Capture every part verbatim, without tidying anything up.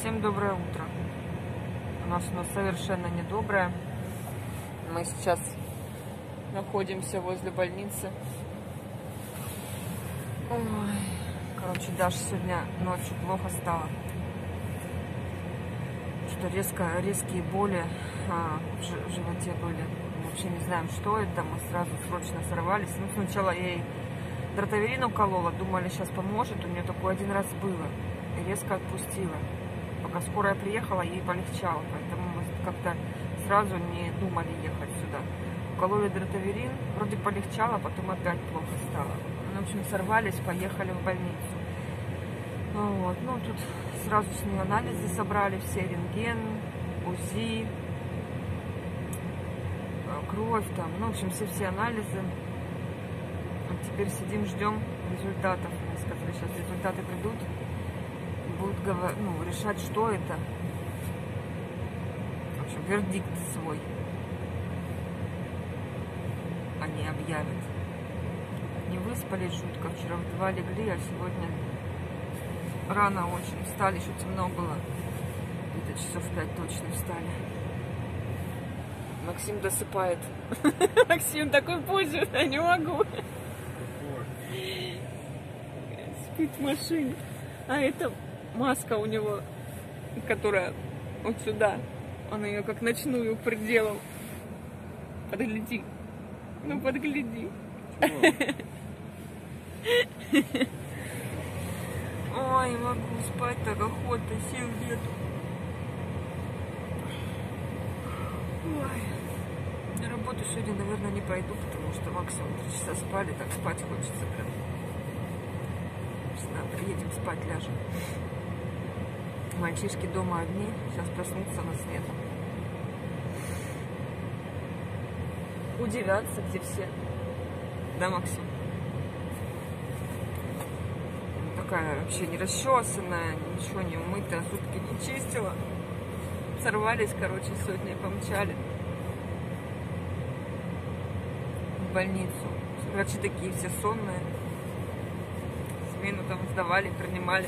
Всем доброе утро. У нас оно совершенно недоброе. Мы сейчас находимся возле больницы. Ой. Короче, Даша сегодня ночью плохо стало. Что резко, резкие боли а, в, ж, в животе были. Мы вообще не знаем, что это. Мы сразу срочно сорвались. Ну, сначала я ей дротаверин уколола. Думали, сейчас поможет. У нее такое один раз было. И резко отпустила. Пока скорая приехала, ей полегчало. Поэтому мы как-то сразу не думали ехать сюда. Укололи дротаверин. Вроде полегчало, потом опять плохо стало. В общем, сорвались, поехали в больницу. Вот. Ну, тут сразу с нее анализы собрали, все рентген, УЗИ, кровь там. Ну, в общем, все-все анализы. Вот теперь сидим, ждем результатов. Мне сказали, сейчас результаты придут. Будут говор... ну, решать, что это. В общем, вердикт свой они объявят. Не выспались, жутко. Вчера в два легли, а сегодня рано очень встали, еще темно было. Где-то часов пять точно встали. Максим досыпает. Максим такой поздний, я не могу. Спит в машине. А это маска у него, которая вот сюда. Он ее как ночную приделал. Подгляди. Ну подгляди. Ой, могу спать, так охота, сил нету. Ой. На работу сегодня, наверное, не пойду, потому что максимум три часа спали, так спать хочется прям. Надо, приедем спать, ляжем. Мальчишки дома одни, сейчас проснутся, на свет. Удивятся, где все. Да, Максим? Такая вообще не расчесанная, ничего не умыта, зубки не чистила. Сорвались, короче, сегодня и помчали в больницу. Врачи такие все сонные. Смену там сдавали, принимали.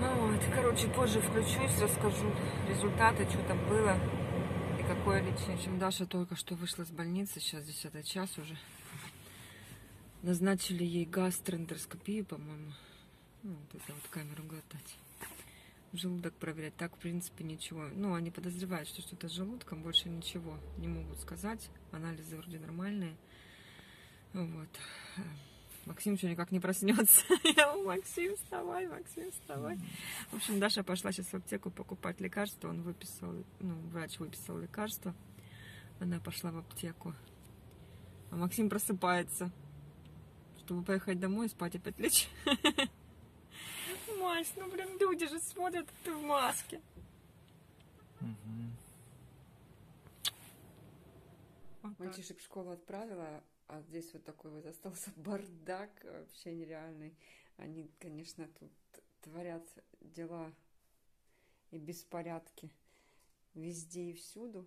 Ну вот, короче, позже включусь, расскажу результаты, что там было и какое лечение. В общем, Даша только что вышла с больницы, сейчас десятый час уже. Назначили ей гастроэндоскопию, по-моему. Ну, вот это вот камеру глотать. Желудок проверять. Так, в принципе, ничего. Ну, они подозревают, что что-то с желудком. Больше ничего не могут сказать. Анализы вроде нормальные. Вот. Максим еще никак не проснется. Я, Максим, вставай, Максим, вставай. В общем, Даша пошла сейчас в аптеку покупать лекарства. Он выписал, ну, врач выписал лекарства. Она пошла в аптеку. А Максим просыпается, чтобы поехать домой и спать опять лечь. Мась, ну блин, люди же смотрят, ты в маске. Угу. Мальчишек в школу отправила, а здесь вот такой вот остался бардак вообще нереальный. Они, конечно, тут творят дела и беспорядки везде и всюду,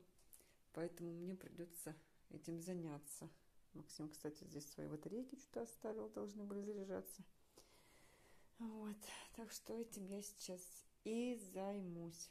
поэтому мне придется этим заняться. Максим, кстати, здесь свои батарейки что-то оставил, должны были заряжаться. Вот, так что этим я сейчас и займусь.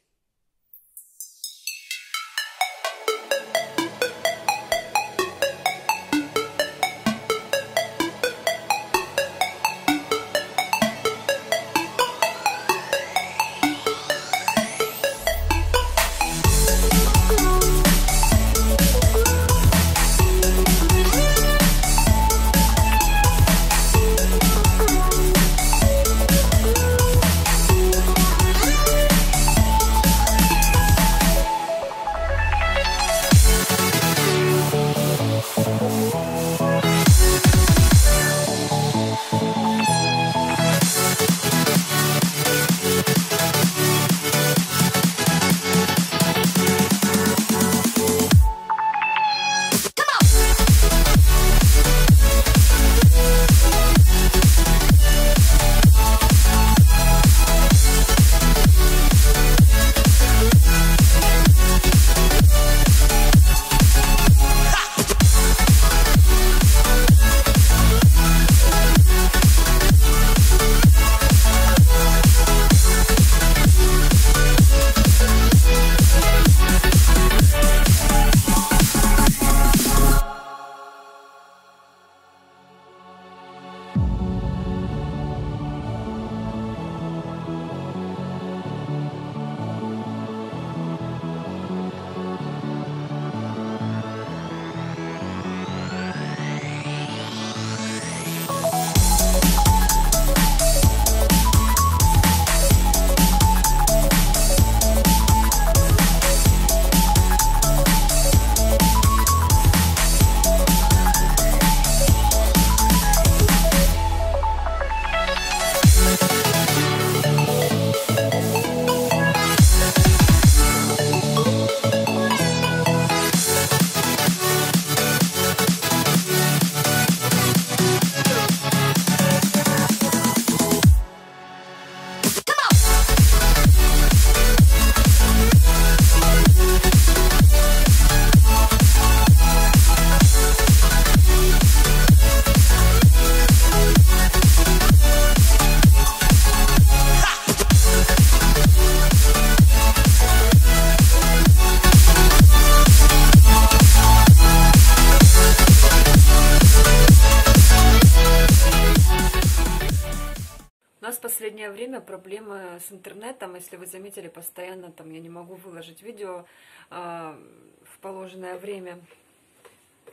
в последнее время проблемы с интернетом. Если вы заметили, постоянно там я не могу выложить видео э, в положенное время,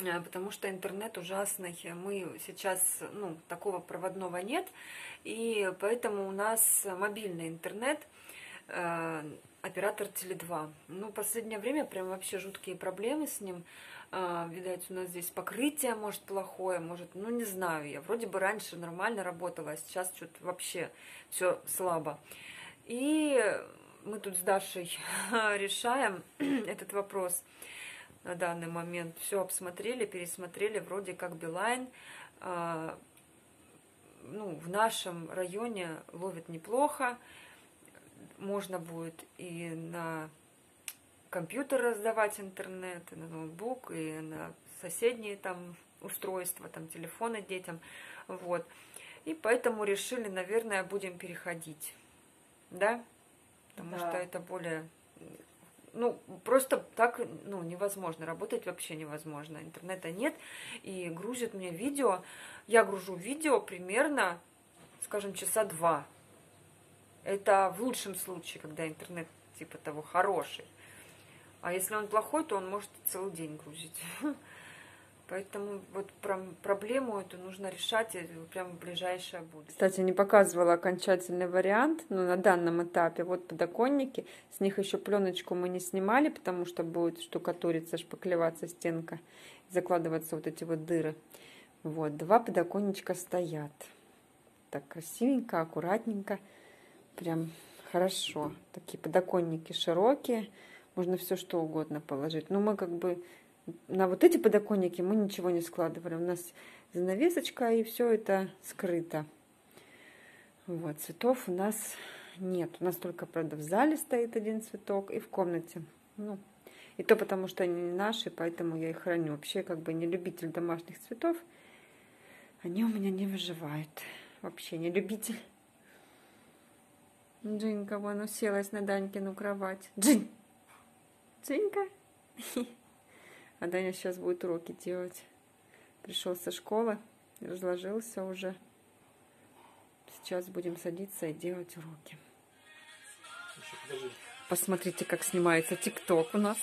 э, потому что интернет ужасный. Мы сейчас, ну, такого проводного нет, и поэтому у нас мобильный интернет, э, оператор теле два. Ну, в последнее время прям вообще жуткие проблемы с ним. Видать, у нас здесь покрытие, может, плохое, может, ну, не знаю. Я вроде бы раньше нормально работала, а сейчас что-то вообще все слабо. И мы тут с Дашей решаем этот вопрос на данный момент. Все обсмотрели, пересмотрели, вроде как Билайн, ну, в нашем районе ловит неплохо. Можно будет и на компьютер раздавать интернет, и на ноутбук, и на соседние там устройства, там телефоны детям, вот. И поэтому решили, наверное, будем переходить, да? Потому да. что это более... Ну, просто так, ну, невозможно, работать вообще невозможно, интернета нет, и грузит мне видео, я гружу видео примерно, скажем, часа два. Это в лучшем случае, когда интернет типа того хороший. А если он плохой, то он может целый день грузить. Поэтому вот прям проблему эту нужно решать прямо в ближайшее будущее. Кстати, не показывала окончательный вариант, но на данном этапе вот подоконники. С них еще пленочку мы не снимали, потому что будет штукатуриться, шпаклеваться стенка, закладываться вот эти вот дыры. Вот, два подоконничка стоят. Так красивенько, аккуратненько. Прям хорошо. Такие подоконники широкие. Можно все что угодно положить. Но мы как бы на вот эти подоконники мы ничего не складывали. У нас занавесочка, и все это скрыто. Вот, цветов у нас нет. У нас только, правда, в зале стоит один цветок и в комнате. Ну, и то потому, что они не наши, поэтому я их храню. Вообще, как бы не любитель домашних цветов. Они у меня не выживают. Вообще не любитель. Джинька вон уселась на Данькину кровать. Джинь! Джинька. А Даня сейчас будет уроки делать. Пришел со школы, разложился уже. Сейчас будем садиться и делать уроки. Слушай, посмотрите, как снимается ТикТок у нас.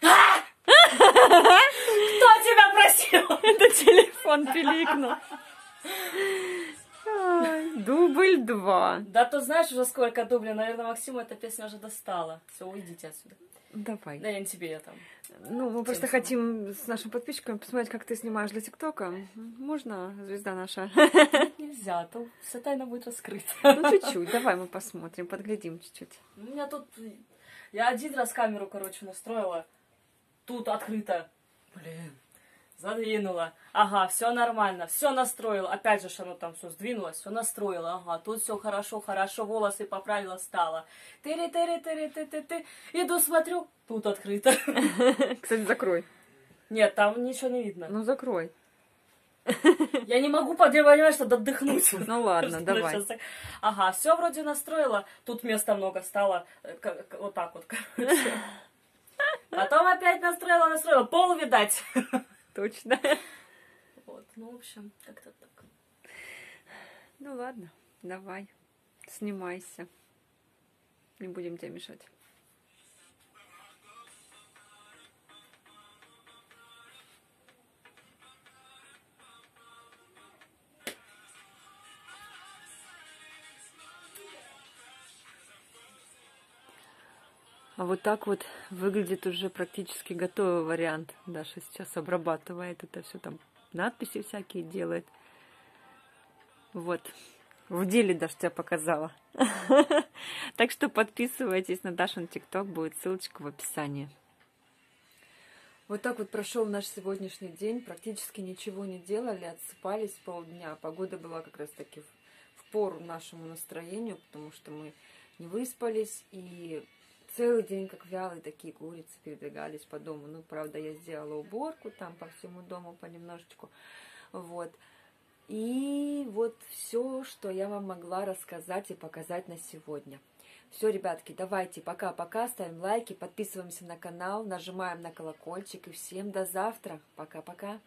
Кто тебя просил? Это телефон пиликнул. Дубль два. Да, то знаешь уже сколько дублей. Наверное, Максиму эта песня уже достала. Все, уйдите отсюда. Давай. Да я не тебе, я там. Ну, мы просто хотим с нашим подписчиком посмотреть, как ты снимаешь для ТикТока. Можно, звезда наша? Нельзя, то вся тайна будет раскрыта. Ну, чуть-чуть. Давай мы посмотрим, подглядим чуть-чуть. У меня тут... Я один раз камеру, короче, настроила. Тут открыто. Блин. Задвинула. Ага, все нормально, все настроила. Опять же, оно там все сдвинулось, все настроила. Ага, тут все хорошо, хорошо, волосы поправила, стала. Тыри-тыри-тыри-ты-ты-ты. Иду, смотрю, тут открыто. Кстати, закрой. Нет, там ничего не видно. Ну, закрой. Я не могу, понимаешь, что отдохнуть. Ну ладно, давай. Ага, все вроде настроила. Тут места много стало. Вот так вот, короче. Потом опять настроила, настроила. Пол, видать. Точно. Вот, ну, в общем, как-то так. Ну, ладно, давай, снимайся. Не будем тебе мешать. А вот так вот выглядит уже практически готовый вариант. Даша сейчас обрабатывает это все, там надписи всякие делает. Вот. В деле Даша тебя показала. Так что подписывайтесь на Дашин ТикТок, будет ссылочка в описании. Вот так вот прошел наш сегодняшний день. Практически ничего не делали, отсыпались полдня. Погода была как раз таки в пору нашему настроению, потому что мы не выспались и... Целый день, как вялые такие курицы, передвигались по дому. Ну, правда, я сделала уборку там по всему дому понемножечку. Вот. И вот все, что я вам могла рассказать и показать на сегодня. Все, ребятки, давайте, пока-пока, ставим лайки, подписываемся на канал, нажимаем на колокольчик. И всем до завтра. Пока-пока.